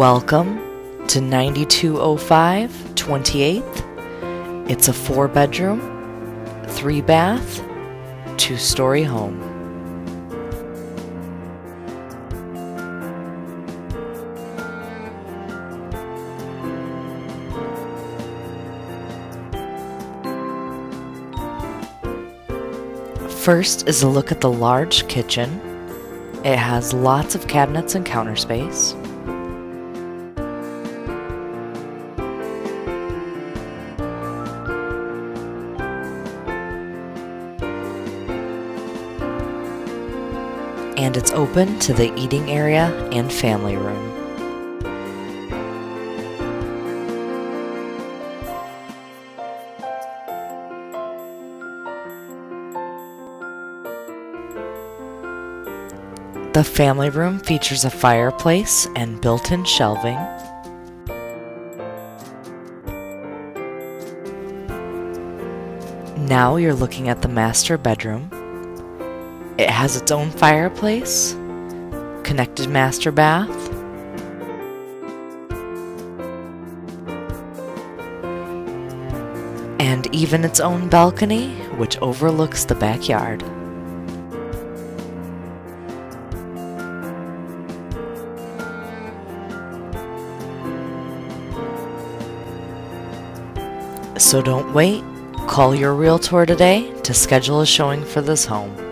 Welcome to 9205 28th. It's a 4-bedroom, 3-bath, 2-story home. First is a look at the large kitchen. It has lots of cabinets and counter space. And it's open to the eating area and family room. The family room features a fireplace and built-in shelving. Now you're looking at the master bedroom. It has its own fireplace, connected master bath, and even its own balcony, which overlooks the backyard. So don't wait, call your realtor today to schedule a showing for this home.